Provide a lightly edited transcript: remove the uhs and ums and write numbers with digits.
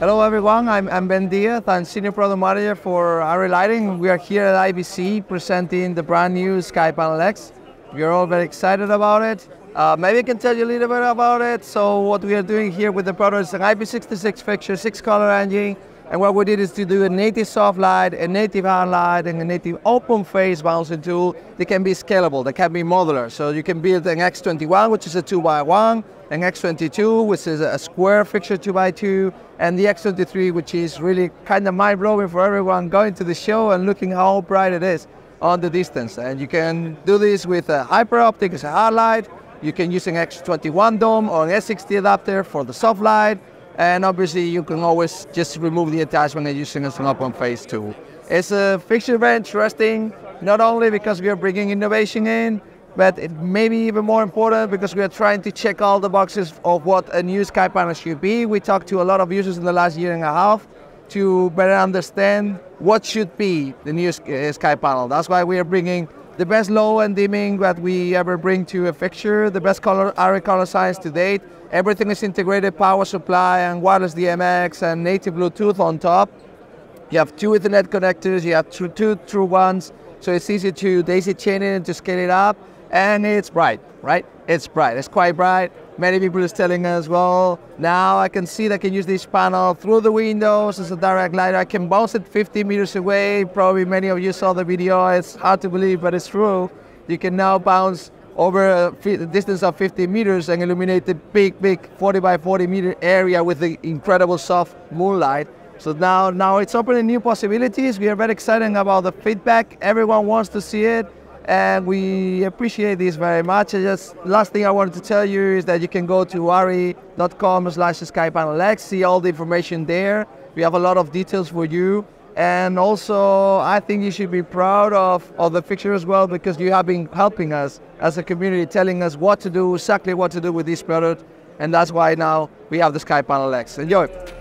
Hello everyone, I'm Ben Diaz. I'm Senior Product Manager for ARRI Lighting. We are here at IBC presenting the brand new SkyPanel X. We're all very excited about it. Maybe I can tell you a little bit about it. So what we are doing here with the product is an IP66 fixture, 6-color engine. And what we did is to do a native soft light, a native hard light, and a native open phase bouncing tool. They can be scalable, they can be modular. So you can build an X21, which is a 2x1, an X22, which is a square fixture 2x2, and the X23, which is really kind of mind-blowing for everyone going to the show and looking how bright it is on the distance. And you can do this with a hyper-optic as a hard light. You can use an X21 dome or an S60 adapter for the soft light. And obviously you can always just remove the attachment and using it as an open phase tool. It's a fixture very interesting, not only because we are bringing innovation in, but it may be even more important because we are trying to check all the boxes of what a new SkyPanel should be. We talked to a lot of users in the last year and a half to better understand what should be the new SkyPanel. That's why we are bringing the best low and dimming that we ever bring to a fixture, the best ARRI color science to date. Everything is integrated, power supply and wireless DMX and native Bluetooth on top. You have 2 Ethernet connectors, you have two true ones, so it's easy to daisy chain it and to scale it up. And it's bright, right? It's bright, it's quite bright. Many people are telling us, well, now I can see that I can use this panel through the windows as a direct light. I can bounce it 50 meters away. Probably many of you saw the video. It's hard to believe, but it's true. You can now bounce over a distance of 50 meters and illuminate the big 40 by 40 meter area with the incredible soft moonlight. So now it's opening new possibilities. We are very excited about the feedback. Everyone wants to see it, and we appreciate this very much. And just last thing I wanted to tell you is that you can go to arri.com/skypanelx, see all the information there. We have a lot of details for you. And also, I think you should be proud of the fixture as well, because you have been helping us as a community, telling us what to do, exactly what to do with this product. And that's why now we have the SkyPanel X. Enjoy.